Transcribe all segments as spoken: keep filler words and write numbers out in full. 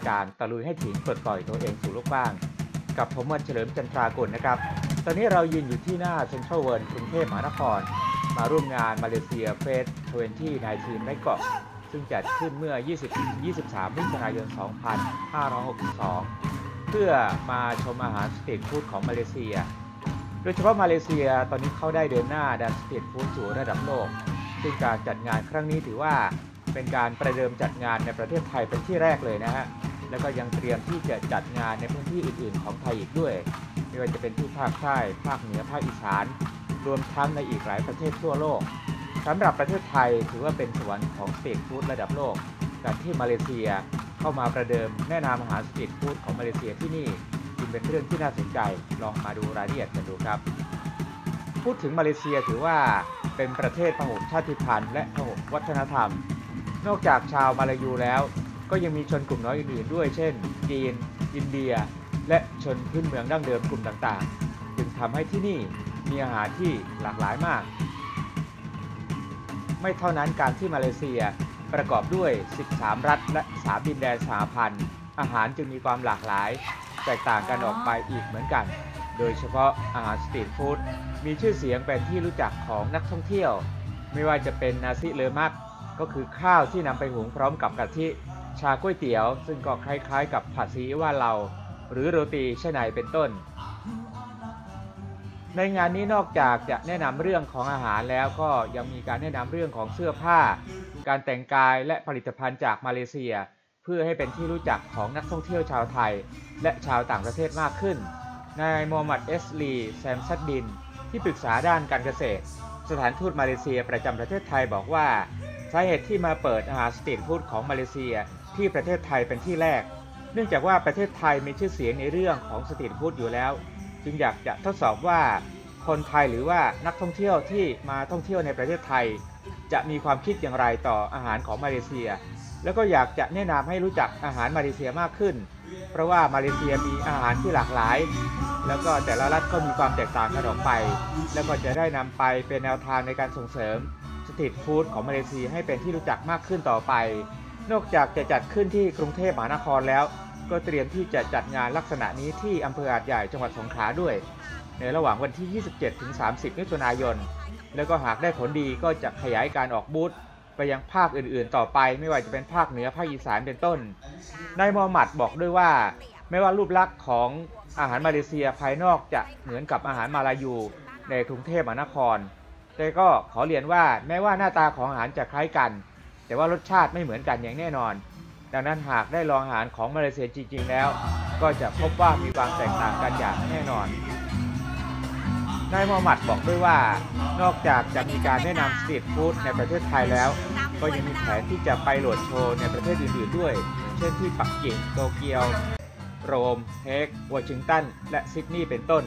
ายการตะลุยให้ถึงปลดปล่อยตัวเองสู่โลกกว้างกับผมวันเฉลิมจันทรากุลนะครับตอนนี้เรายืนอยู่ที่หน้าเซ็นทรัลเวิลด์กรุงเทพมหานครมาร่วมงานมาเลเซียเฟสยี่สิบสิบเก้าในเกาะซึ่งจัดขึ้นเมื่อยี่สิบถึงยี่สิบสามมิถุนายนสองพันห้าร้อยหกสิบสองเพื่อมาชมอาหารสตรีทฟู้ดของมาเลเซียโดยเฉพาะมาเลเซียตอนนี้เขาได้เดินหน้าด้านสตรีทฟู้ดสู่ระดับโลกซึ่งการจัดงานครั้งนี้ถือว่าเป็นการประเดิมจัดงานในประเทศไทยเป็นที่แรกเลยนะฮะแล้วก็ยังเตรียมที่จะจัดงานในพื้นที่อื่นๆของไทยอีกด้วยไม่ว่าจะเป็นที่ภาคใต้ภาคเหนือภาคอีสานรวมทั้งในอีกหลายประเทศทั่วโลกสำหรับประเทศไทยถือว่าเป็นสวรรค์ของสตรีทฟู้ดระดับโลกการที่มาเลเซียเข้ามาประเดิมแนะนำอาหารสตรีทฟู้ดของมาเลเซียที่นี่จึงเป็นเรื่องที่น่าสนใจลองมาดูรายละเอียดกันดูครับพูดถึงมาเลเซียถือว่าเป็นประเทศพหุชาติพันธุ์และพหุวัฒนธรรมนอกจากชาวมาลายูแล้วก็ยังมีชนกลุ่มน้อยอื่นๆด้วยเช่นจีนอินเดียและชนพื้นเมืองดั้งเดิมกลุ่มต่างๆจึงทำให้ที่นี่มีอาหารที่หลากหลายมากไม่เท่านั้นการที่มาเลเซียประกอบด้วยสิบสามรัฐและสามดินแดนสหพันธ์อาหารจึงมีความหลากหลายแตกต่างกันออกไปอีกเหมือนกันโดยเฉพาะอาหารสตรีทฟู้ดมีชื่อเสียงเป็นที่รู้จักของนักท่องเที่ยวไม่ว่าจะเป็นนาซิเลมักก็คือข้าวที่นำไปหุงพร้อมกับกะทิชาก๋วยเตี๋ยวซึ่งก็คล้ายๆกับผัดซีอิ๊วว่าเราหรือโรตีชะไนเป็นต้นในงานนี้นอกจากจะแนะนำเรื่องของอาหารแล้วก็ยังมีการแนะนำเรื่องของเสื้อผ้าการแต่งกายและผลิตภัณฑ์จากมาเลเซียเพื่อให้เป็นที่รู้จักของนักท่องเที่ยวชาวไทยและชาวต่างประเทศมากขึ้นนายมูฮัมหมัดเอสลีแซมซัดดินที่ปรึกษาด้านการเกษตรสถานทูตมาเลเซียประจำประเทศไทยบอกว่าสาเหตุที่มาเปิดอาหารสตรีทฟู้ดของมาเลเซียที่ประเทศไทยเป็นที่แรกเนื่องจากว่าประเทศไทยมีชื่อเสียงในเรื่องของสตรีทฟู้ดอยู่แล้วจึงอยากจะทดสอบว่าคนไทยหรือว่านักท่องเที่ยวที่มาท่องเที่ยวในประเทศไทยจะมีความคิดอย่างไรต่ออาหารของมาเลเซียแล้วก็อยากจะแนะนำให้รู้จักอาหารมาเลเซียมากขึ้นเพราะว่ามาเลเซียมีอาหารที่หลากหลายแล้วก็แต่ละรัฐก็มีความแตกต่างกันออกไปแล้วก็จะได้นำไปเป็นแนวทางในการส่งเสริมสตรีทฟู้ดของมาเลเซียให้เป็นที่รู้จักมากขึ้นต่อไปนอกจากจะจัดขึ้นที่กรุงเทพมหานครแล้วก็เตรียมที่จะจัดงานลักษณะนี้ที่อำเภอหาดใหญ่จังหวัดสงขลาด้วยในระหว่างวันที่ ยี่สิบเจ็ดถึงสามสิบ มิถุนายนแล้วก็หากได้ผลดีก็จะขยายการออกบูธไปยังภาคอื่นๆต่อไปไม่ว่าจะเป็นภาคเหนือภาคอีสานเป็นต้นนายมูฮัมหมัดบอกด้วยว่าไม่ว่ารูปลักษณ์ของอาหารมาเลเซียภายนอกจะเหมือนกับอาหารมาลายูในกรุงเทพมหานครแต่ก็ขอเรียนว่าแม้ว่าหน้าตาของอาหารจะคล้ายกันแต่ว่ารสชาติไม่เหมือนกันอย่างแน่นอนดังนั้นหากได้ลองอาหารของมาเลเซียจริงๆแล้วก็จะพบว่ามีความแตกต่างกันอย่างแน่นอนนายมูฮัมหมัดบอกด้วยว่านอกจากจะมีการแนะนำสตรีทฟู้ดในประเทศไทยแล้วก็ยังมีแผนที่จะไปโหลดโชว์ในประเทศอื่นๆด้วยเช่นที่ปักกิ่งโตเกียวโรมเฮกวอชิงตันและซิดนีย์เป็นต้น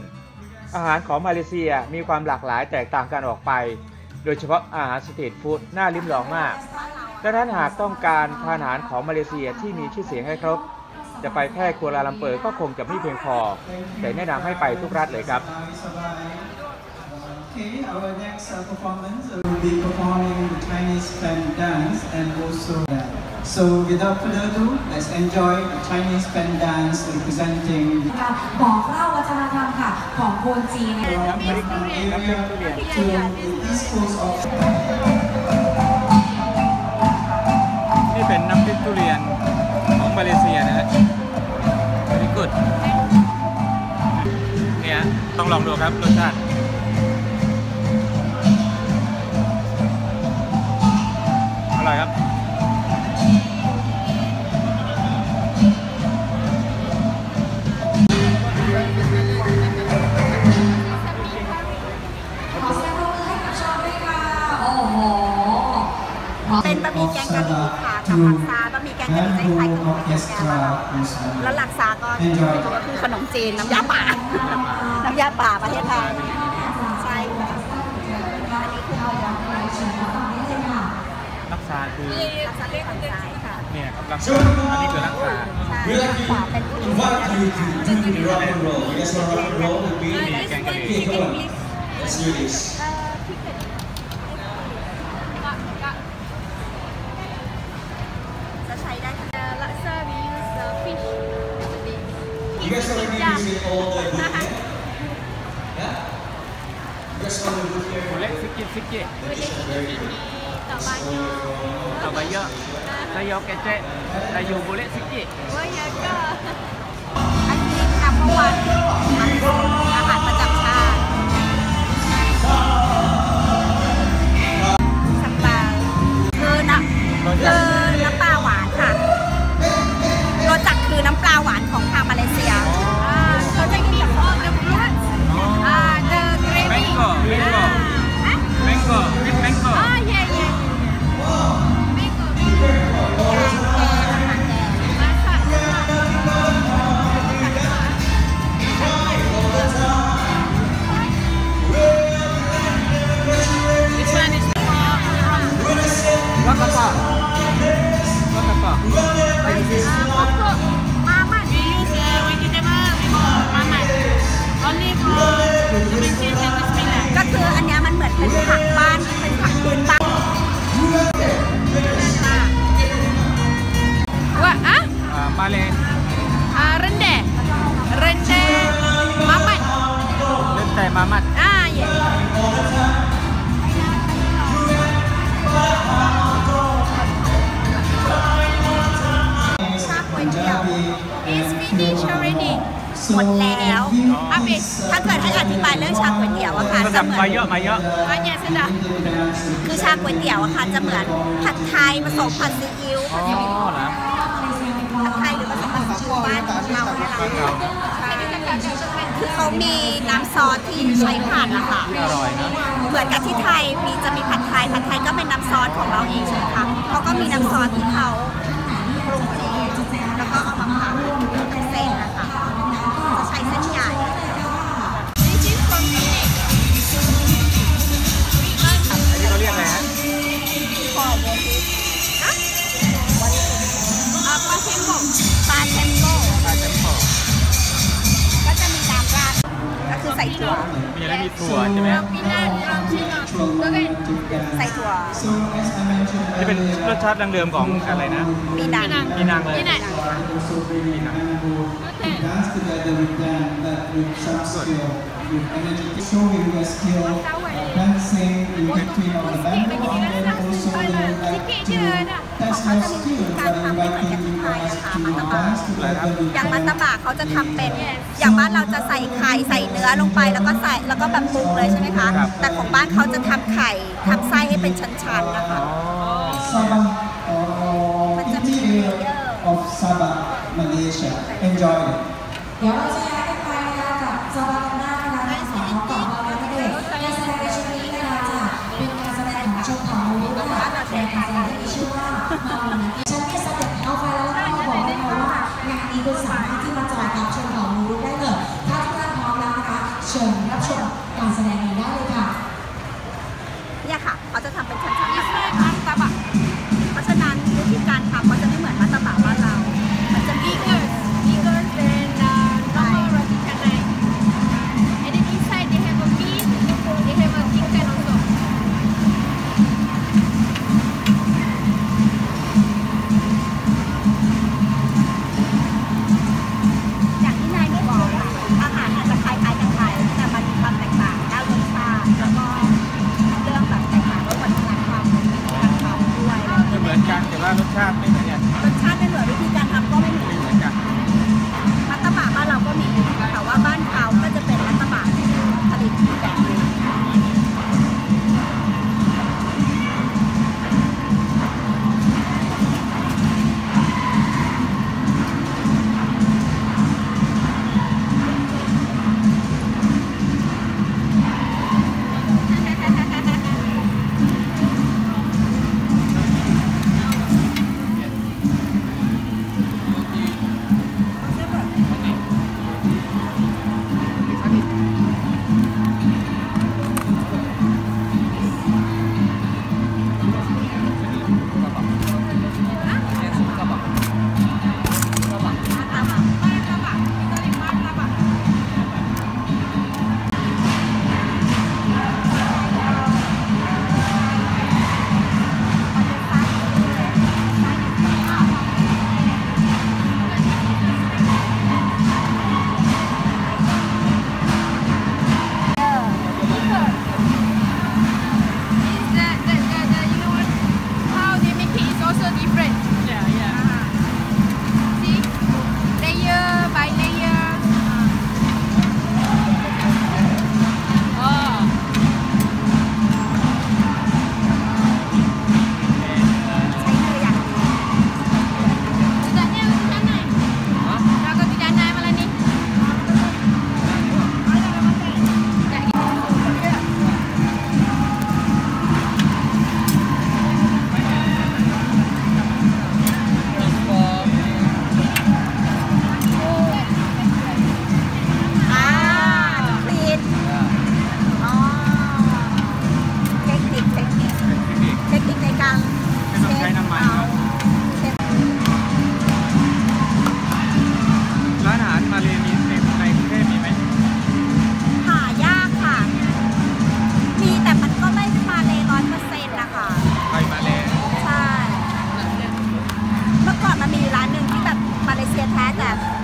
อาหารของมาเลเซียมีความหลากหลายแตกต่างกันออกไปโดยเฉพาะอาหารสตรีทฟู้ดน่าลิ้มลองมากดังนั้นหากต้องการทานอาหารของมาเลเซียที่มีชื่อเสียงให้ครบจะไปแค่กัวลาลัมเปอร์ก็คงจะไม่เพียงพอแต่แนะนำให้ไปทุกรัฐเลยครับ Okay, our next performance will be performing the Chinese fan dance and also so without further ado let's enjoy the Chinese fan dance representing บอกเล่าวัฒนธรรมค่ะของคนจีน นี่เป็นน้ำพริกทุเรียนของมาเลเซียนะฮะนี่กุดเนี่ยต้องลองดูครับรสชาติอร่อยครับเป็นบะหมี่แกงกะหรี่ค่ะกับหลักซาบะหมี่แกงกะหรี่ได้ใส่ขนมจีนแล้วหลักซาก็คือขนมจีนน้ำยาป่าน้ำยาป่าประเทศไทยใช่อันนี้คือหลักซาคือหลักซาเรียกว่าอะไรค่ะเนี่ยครับหลักซาอันนี้คือหลักซาหลักซาเป็นผู้หญิงที่มีร่างกายโรยและสำหรับโรยเป็นแกงกะหรี่ใช้ได้ Laksa we use the fish guys already yeah. using all the wood here? Yeah? You guys all the wood here? Boleh sikit-sikit. Tak banyak. Tak banyak. Sayur kecek. Sayur boleh sikit. Oh ya ke? Ini number one. Amat macam sah. Sambal. Kena. Kena. มันจะไม่เหมือนกันแต่ว่ามันจะมีรสชาติที่แตกต่างกันแล้วก็มีความหอมของมัน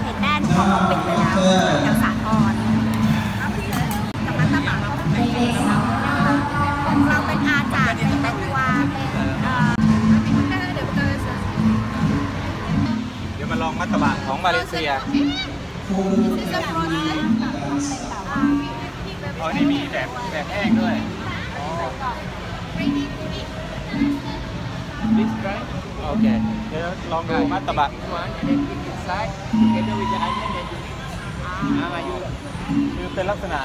เห็นด้านของความเป็นไปแล้วจากสากลกับรัฐบาลเราเป็นเราเป็นอาจารย์เป็นนักวาดเป็นเดี๋ยวมาลองมัตตบะของมาเลเซียอ๋อนี่มีแบบแบบแห้งด้วยอ๋อ this right okay เดี๋ยวลองดูมัตตบะ inside together with the onion and you eat คือเป็นลักษณะ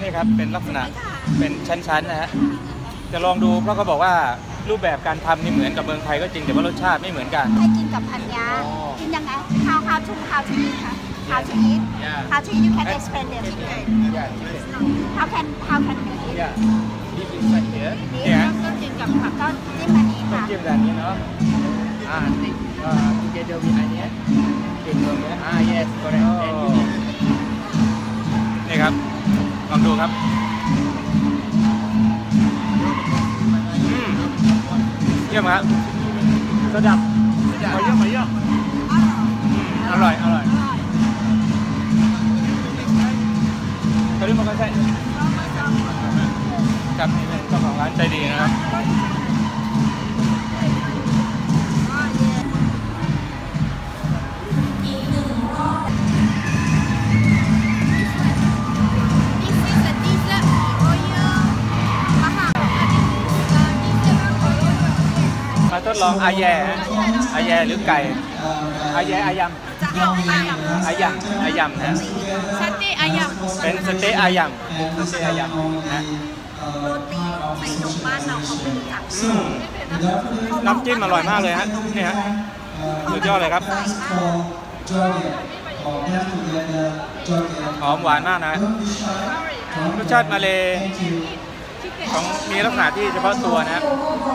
นี่ครับเป็นลักษณะเป็นชั้นๆนะฮะจะลองดูเพราะเขาบอกว่ารูปแบบการทำนี่เหมือนกับเมืองไทยก็จริงแต่ว่ารสชาติไม่เหมือนกันให้กินกับพันยากินยังไงข้าวข้าวชุ่มข้าวชุ่มค่ะHow to eat? How to eat? You can explain it. How can how can we eat? Yeah. Eat inside here. Yeah. ก็จิ้มกับผักก็จิ้มอันนี้ค่ะจิ้มแบบนี้เนาะอ่า together with onion. จิ้มตรงนี้อ่า yes correct. นี่ครับลองดูครับเยี่ยมครับสดับมาเยอะมาเยอะอร่อยอร่อยเรื่องมันก็ใช่กับเจ้าของร้านใจดีนะครับมาทดลองอาแย่อาแย่หรือไก่อาแย่อายัมอายัมอายัมนะสเต๊ะอายัมเป็นสเต๊ะอายัมสเต๊ะอายัมนะโรตีใส่นมบ้านเราเขาเป็นจักน้ำจิ้มอร่อยมากเลยฮะนี่ฮะสุดยอดเลยครับหอมหวานมากนะรสชาติมาเลของมีลักษณะที่เฉพาะตัวนะ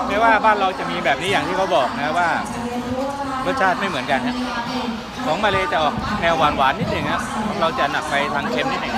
ไม่ว่าบ้านเราจะมีแบบนี้อย่างที่เขาบอกนะว่ารสชาติไม่เหมือนกันนะของมาเลจะออกแนวหวานๆนิดหนึ่งนะเราจะหนักไปทางเค็มนิดหนึ่ง